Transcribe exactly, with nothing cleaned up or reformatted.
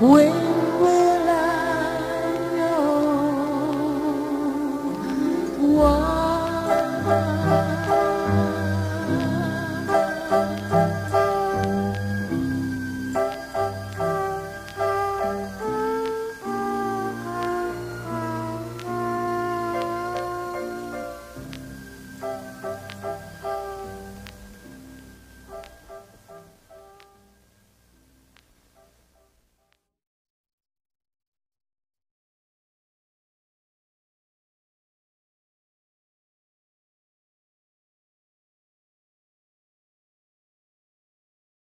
Wait.